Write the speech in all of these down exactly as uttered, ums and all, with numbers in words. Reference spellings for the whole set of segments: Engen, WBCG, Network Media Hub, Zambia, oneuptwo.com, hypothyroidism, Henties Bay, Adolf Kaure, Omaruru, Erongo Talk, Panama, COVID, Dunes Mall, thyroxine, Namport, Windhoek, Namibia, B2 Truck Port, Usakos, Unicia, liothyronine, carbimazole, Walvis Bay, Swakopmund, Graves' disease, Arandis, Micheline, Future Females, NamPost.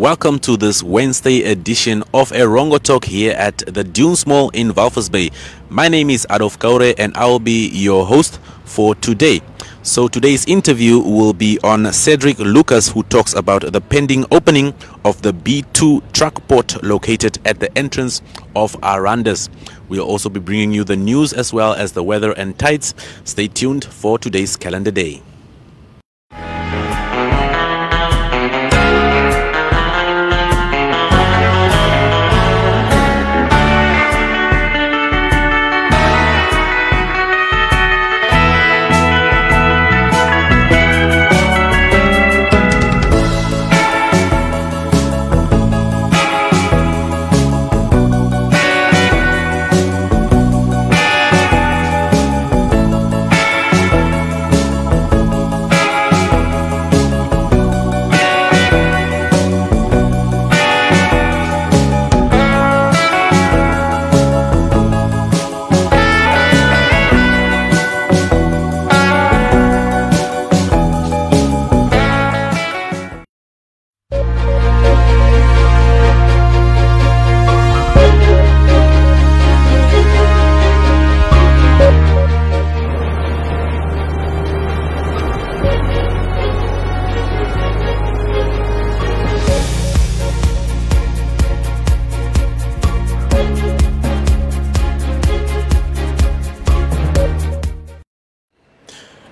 Welcome to this Wednesday edition of Erongo Talk here at the Dunes Mall in Walvis Bay. My name is Adolf Kaure and I'll be your host for today. So today's interview will be on Cedric Lucas, who talks about the pending opening of the B two Truck Port located at the entrance of Arandis. We'll also be bringing you the news as well as the weather and tides. Stay tuned for today's calendar day.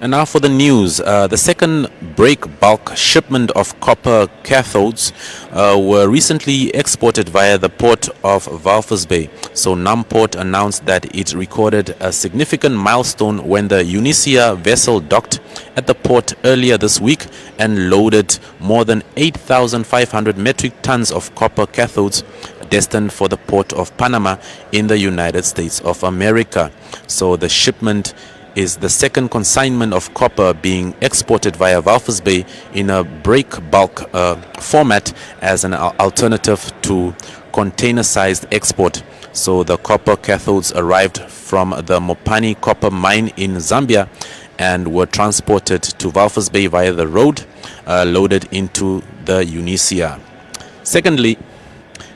And now for the news. Uh, the second break bulk shipment of copper cathodes uh, were recently exported via the port of Walvis Bay. So Namport announced that it recorded a significant milestone when the Unicia vessel docked at the port earlier this week and loaded more than eight thousand five hundred metric tons of copper cathodes destined for the port of Panama in the United States of America. So the shipment is the second consignment of copper being exported via Walvis Bay in a break bulk uh, format as an alternative to containerized export. So the copper cathodes arrived from the Mopani copper mine in Zambia and were transported to Walvis Bay via the road, uh, loaded into the Unicia. Secondly,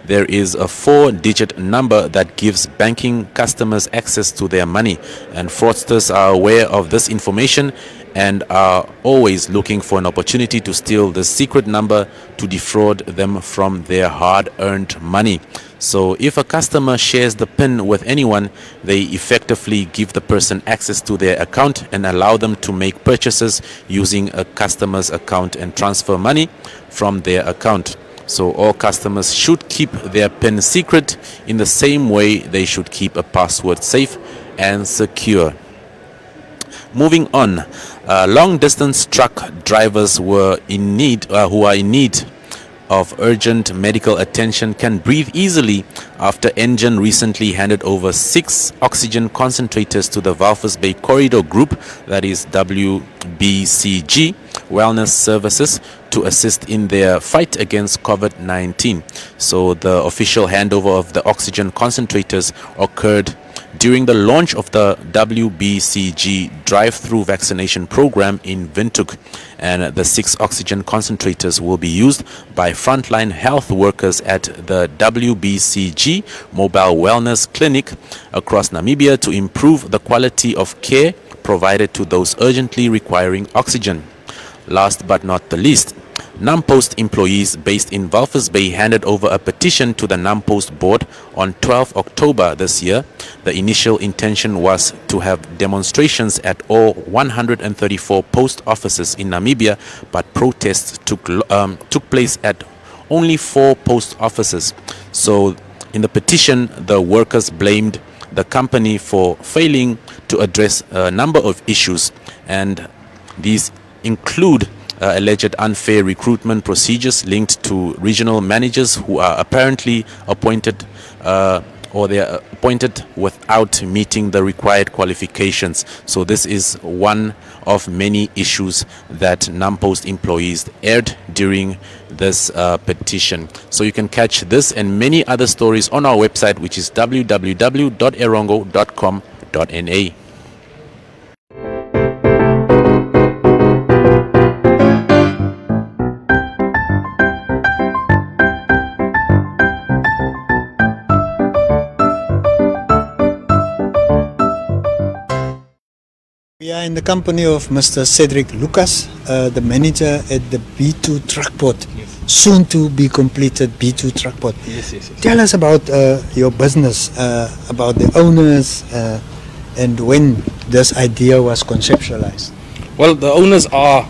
there is a four-digit number that gives banking customers access to their money, and fraudsters are aware of this information and are always looking for an opportunity to steal the secret number to defraud them from their hard-earned money. So if a customer shares the PIN with anyone, they effectively give the person access to their account and allow them to make purchases using a customer's account and transfer money from their account. So all customers should keep their PIN secret in the same way they should keep a password safe and secure. Moving on, uh, long-distance truck drivers were in need, uh, who are in need of urgent medical attention can breathe easily after Engen recently handed over six oxygen concentrators to the Walvis Bay Corridor Group, that is W B C G, Wellness Services, to assist in their fight against COVID nineteen. So the official handover of the oxygen concentrators occurred during the launch of the W B C G drive-through vaccination program in Windhoek, and the six oxygen concentrators will be used by frontline health workers at the W B C G Mobile Wellness Clinic across Namibia to improve the quality of care provided to those urgently requiring oxygen. Last but not the least, NamPost employees based in Walvis Bay handed over a petition to the NamPost board on the twelfth of October this year. The initial intention was to have demonstrations at all one hundred thirty-four post offices in Namibia, but protests took, um, took place at only four post offices. So in the petition, the workers blamed the company for failing to address a number of issues, and these include Uh, alleged unfair recruitment procedures linked to regional managers who are apparently appointed uh, or they are appointed without meeting the required qualifications. So this is one of many issues that NamPost employees aired during this uh, petition. So you can catch this and many other stories on our website, which is w w w dot erongo dot com dot n a. are in the company of Mister Cedric Lucas, uh, the manager at the B two Truck Port, yes. Soon to be completed B two Truck Port. Yes, yes, yes. Tell us about uh, your business, uh, about the owners, uh, and when this idea was conceptualized. Well, the owners are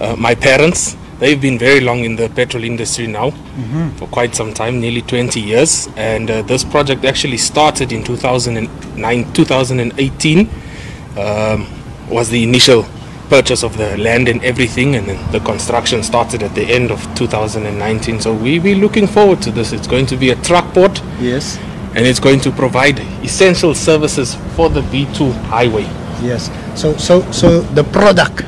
uh, my parents. They've been very long in the petrol industry now, mm-hmm. for quite some time, nearly twenty years. And uh, this project actually started in two thousand nine, two thousand eighteen. Um, was the initial purchase of the land and everything, and then the construction started at the end of two thousand nineteen. So we we're looking forward to this. It's going to be a truck port. Yes. And it's going to provide essential services for the B two highway. Yes. So so so the product.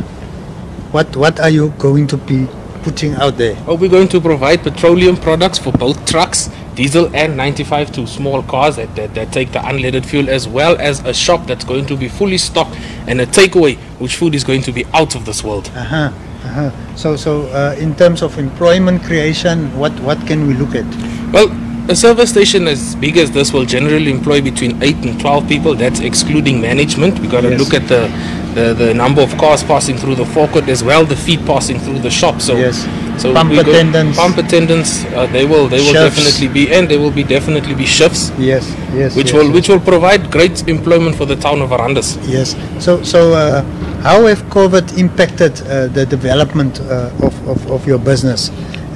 What what are you going to be putting out there? Oh, we're going to provide petroleum products for both trucks, diesel and ninety-five, to small cars that, that, that take the unleaded fuel, as well as a shop that's going to be fully stocked and a takeaway, which food is going to be out of this world. Uh-huh, uh-huh. So, so uh, in terms of employment creation, what, what can we look at? Well, a service station as big as this will generally employ between eight and twelve people. That's excluding management. We've got to yes. look at the, the, the number of cars passing through the forecourt, as well the feet passing through the shop. So, yes. so pump, attendants. pump attendants, uh, they will they will chefs. definitely be, and they will be definitely be chefs. Yes, yes. Which yes, will yes. which will provide great employment for the town of Arandis. Yes. So so uh, how have COVID impacted uh, the development uh, of, of of your business,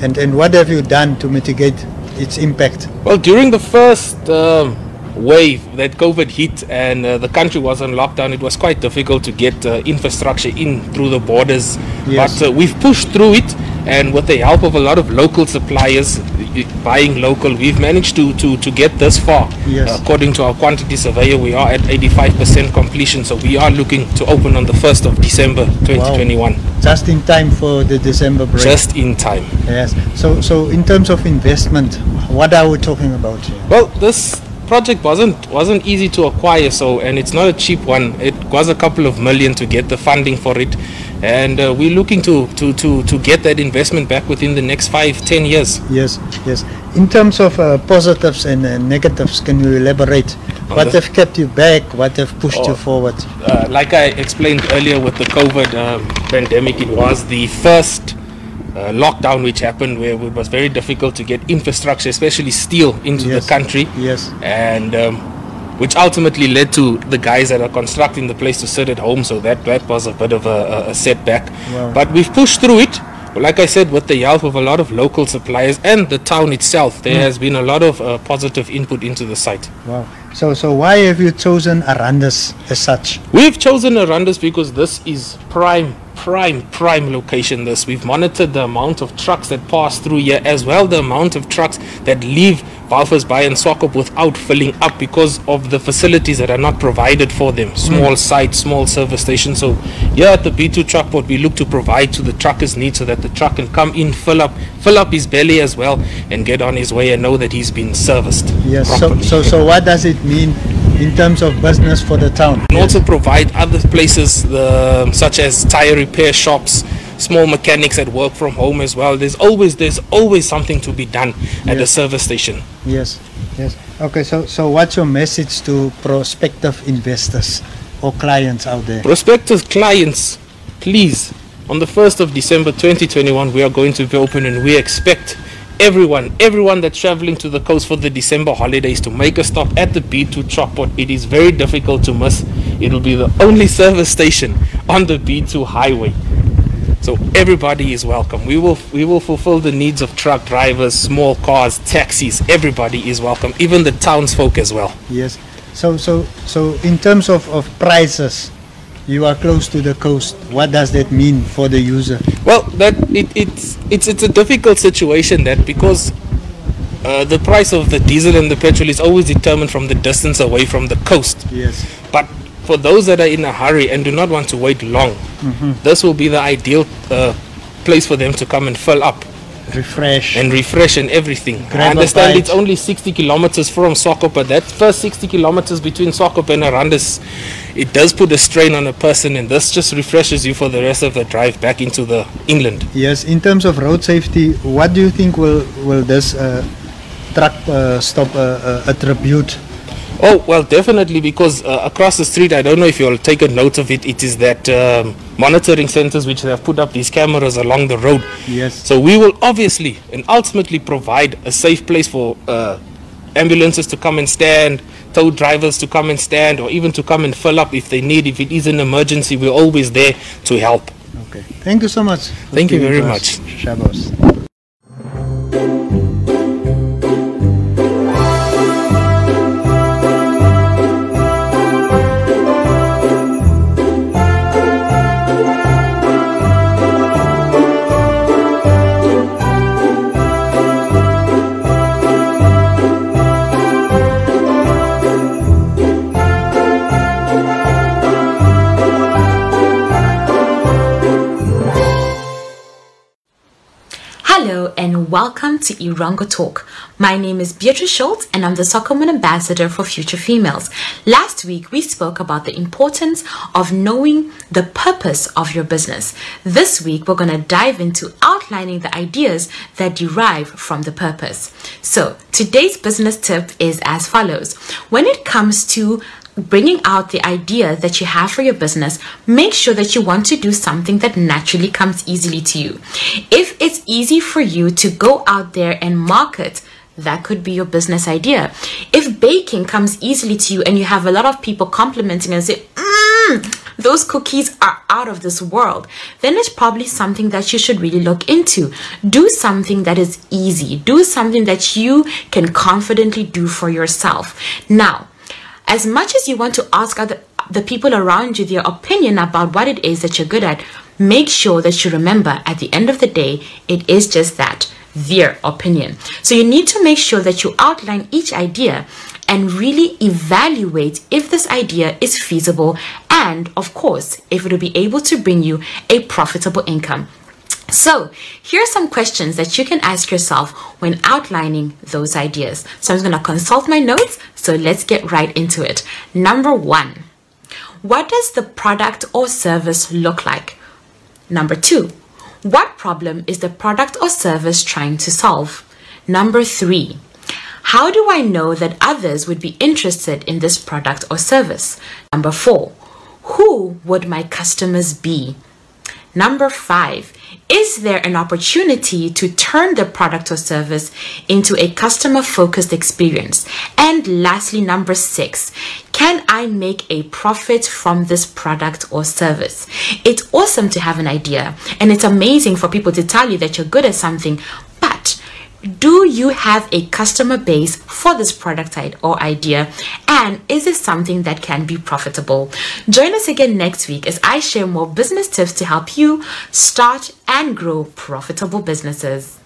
and and what have you done to mitigate its impact? Well, during the first um, wave that COVID hit and uh, the country was on lockdown, it was quite difficult to get uh, infrastructure in through the borders. Yes. But uh, we've pushed through it, and with the help of a lot of local suppliers, buying local, we've managed to, to, to get this far. Yes. Uh, according to our quantity surveyor, we are at eighty-five percent completion, so we are looking to open on the first of December twenty twenty-one. Wow. Just in time for the December break. Just in time. Yes. So, so in terms of investment, what are we talking about here? Well, this project wasn't wasn't easy to acquire, so and it's not a cheap one. It was a couple of million to get the funding for it, and uh, we're looking to, to to to get that investment back within the next five ten years. Yes, yes. In terms of uh, positives and uh, negatives, can you elaborate? What have kept you back? What have pushed oh, you forward? Uh, like I explained earlier, with the COVID um, pandemic, it was the first Uh, lockdown which happened, where it was very difficult to get infrastructure, especially steel, into yes. the country. Yes. And um, which ultimately led to the guys that are constructing the place to sit at home. So that, that was a bit of a, a setback. Wow. But we've pushed through it. Like I said, with the help of a lot of local suppliers and the town itself, there mm. has been a lot of uh, positive input into the site. Wow. So, so why have you chosen Arandis as such? We've chosen Arandis because this is prime. prime prime location. This we've monitored the amount of trucks that pass through here, as well the amount of trucks that leave Walvis Bay and Swakop without filling up, because of the facilities that are not provided for them. Small mm. site, small service station. So here at the B two Truck Port, we look to provide to the truckers' needs, so that the truck can come in, fill up fill up his belly as well, and get on his way and know that he's been serviced. Yes. So, so so what does it mean in terms of business for the town? And also provide other places, uh, such as tire repair shops, small mechanics that work from home as well. There's always there's always something to be done at yes. the service station. Yes, yes. Okay, so so what's your message to prospective investors or clients out there? Prospective clients, please, on the first of December twenty twenty-one, we are going to be open, and we expect Everyone, everyone that's traveling to the coast for the December holidays to make a stop at the B two Truck Port. It is very difficult to miss. It'll be the only service station on the B two highway, so everybody is welcome. We will, we will fulfill the needs of truck drivers, small cars, taxis. Everybody is welcome, even the townsfolk as well. Yes. So, so, so in terms of, of prices, you are close to the coast. What does that mean for the user? Well, that it, it's it's it's a difficult situation, that because uh, the price of the diesel and the petrol is always determined from the distance away from the coast. Yes. But for those that are in a hurry and do not want to wait long, mm-hmm. this will be the ideal uh, place for them to come and fill up, refresh and refresh and everything. Grab I understand it's only sixty kilometers from Swakop, but that first sixty kilometers between Swakop and Arandis, it does put a strain on a person, and this just refreshes you for the rest of the drive back into the inland. Yes. In terms of road safety, what do you think will will this uh, truck uh, stop uh, uh, attribute Oh, well, definitely, because uh, across the street, I don't know if you'll take a note of it, it is that um, monitoring centers which they have put up these cameras along the road. Yes. So we will obviously and ultimately provide a safe place for uh, ambulances to come and stand, tow drivers to come and stand, or even to come and fill up if they need. If it is an emergency, we're always there to help. Okay. Thank you so much. Thank you very much. Shabbos. And welcome to Erongo Talk. My name is Beatrice Schultz and I'm the Swakopmund Ambassador for Future Females. Last week we spoke about the importance of knowing the purpose of your business. This week we're going to dive into outlining the ideas that derive from the purpose. So today's business tip is as follows. When it comes to bringing out the idea that you have for your business, make sure that you want to do something that naturally comes easily to you. If it's easy for you to go out there and market, that could be your business idea. If baking comes easily to you and you have a lot of people complimenting and say, mmm, those cookies are out of this world, then it's probably something that you should really look into. Do something that is easy. Do something that you can confidently do for yourself. Now, as much as you want to ask other, the people around you their opinion about what it is that you're good at, make sure that you remember at the end of the day, it is just that, their opinion. So you need to make sure that you outline each idea and really evaluate if this idea is feasible and, of course, if it will be able to bring you a profitable income. So here are some questions that you can ask yourself when outlining those ideas. So I'm going to consult my notes. So let's get right into it. Number one, what does the product or service look like? Number two, what problem is the product or service trying to solve? Number three, how do I know that others would be interested in this product or service? Number four, who would my customers be? Number five, is there an opportunity to turn the product or service into a customer-focused experience? And lastly, number six, can I make a profit from this product or service? It's awesome to have an idea, and it's amazing for people to tell you that you're good at something, but do you have a customer base for this product or idea? And is it something that can be profitable? Join us again next week as I share more business tips to help you start and grow profitable businesses.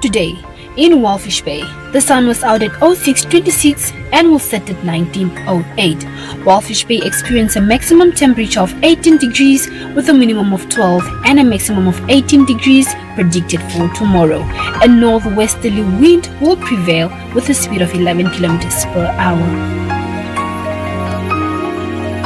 Today, in Walvis Bay, the sun was out at oh six twenty-six and will set at nineteen oh eight. Walvis Bay experienced a maximum temperature of eighteen degrees with a minimum of twelve and a maximum of eighteen degrees predicted for tomorrow. A northwesterly wind will prevail with a speed of eleven kilometers per hour.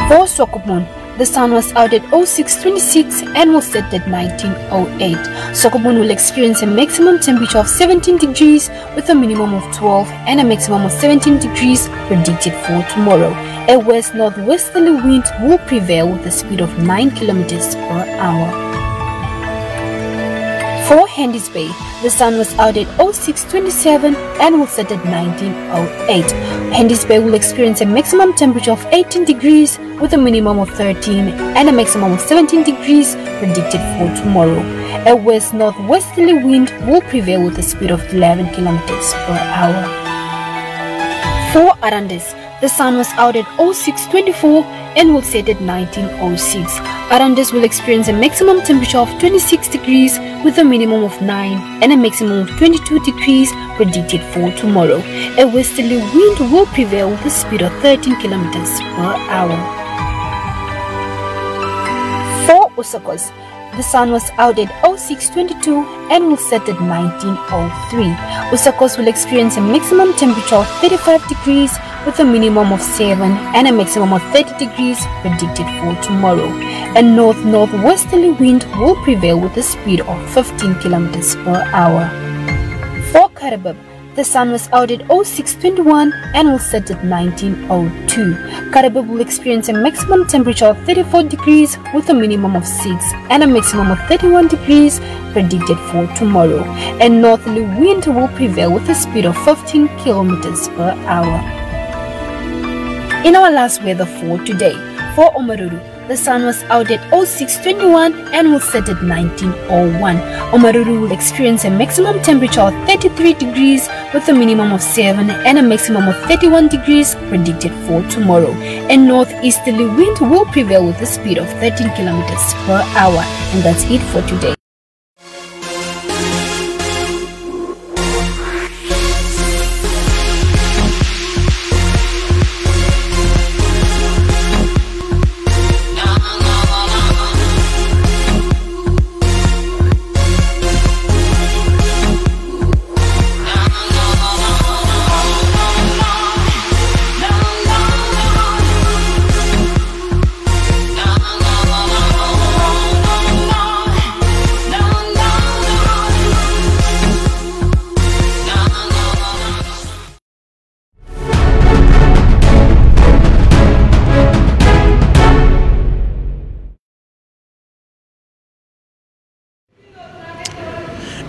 For Swakopmund, the sun was out at oh six twenty-six and was set at nineteen oh eight. Swakopmund will experience a maximum temperature of seventeen degrees with a minimum of twelve and a maximum of seventeen degrees predicted for tomorrow. A west-northwesterly wind will prevail with a speed of nine kilometers per hour. For Henties Bay, the sun was out at oh six twenty-seven and will set at nineteen oh eight. Henties Bay will experience a maximum temperature of eighteen degrees with a minimum of thirteen and a maximum of seventeen degrees predicted for tomorrow. A west-northwesterly wind will prevail with a speed of eleven kilometers per hour. For Arandis, the sun was out at oh six twenty-four and will set at nineteen oh six. Arandis will experience a maximum temperature of twenty-six degrees with a minimum of nine and a maximum of twenty-two degrees predicted for tomorrow. A westerly wind will prevail with a speed of thirteen kilometers per hour. For Usakos, the sun was out at oh six twenty-two and will set at nineteen oh three. Usakos will experience a maximum temperature of thirty-five degrees with a minimum of seven and a maximum of thirty degrees predicted for tomorrow. A north-northwesterly wind will prevail with a speed of fifteen kilometers per hour. For Karabib, the sun was out at oh six twenty-one and will set at nineteen oh two. Karabib will experience a maximum temperature of thirty-four degrees with a minimum of six and a maximum of thirty-one degrees predicted for tomorrow. A northerly wind will prevail with a speed of fifteen kilometers per hour. In our last weather for today, for Omaruru, the sun was out at oh six twenty-one and will set at nineteen oh one. Omaruru will experience a maximum temperature of thirty-three degrees with a minimum of seven and a maximum of thirty-one degrees predicted for tomorrow. A northeasterly wind will prevail with a speed of thirteen kilometers per hour. And that's it for today.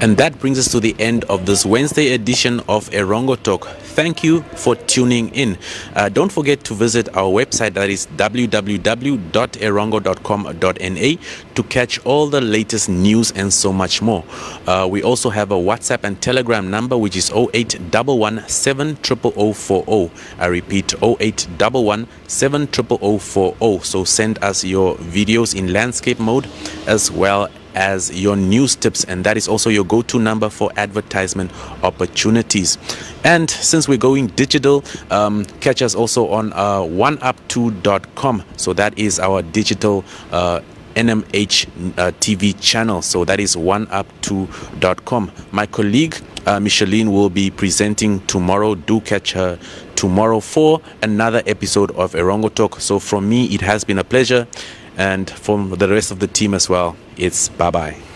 And that brings us to the end of this Wednesday edition of Erongo Talk. Thank you for tuning in. Uh, don't forget to visit our website, that is w w w dot erongo dot com dot n a, to catch all the latest news and so much more. Uh, we also have a WhatsApp and Telegram number, which is oh eight one one seven zero zero zero four zero. I repeat, oh eight one one seven zero zero zero four zero. So send us your videos in landscape mode as well as your news tips, and that is also your go-to number for advertisement opportunities. And since we're going digital, um, catch us also on uh, one up two dot com. So that is our digital uh, N M H uh, T V channel. So that is one up two dot com. My colleague uh, Micheline will be presenting tomorrow. Do catch her tomorrow for another episode of Erongo Talk. So from me, it has been a pleasure. And from the rest of the team as well, it's bye-bye.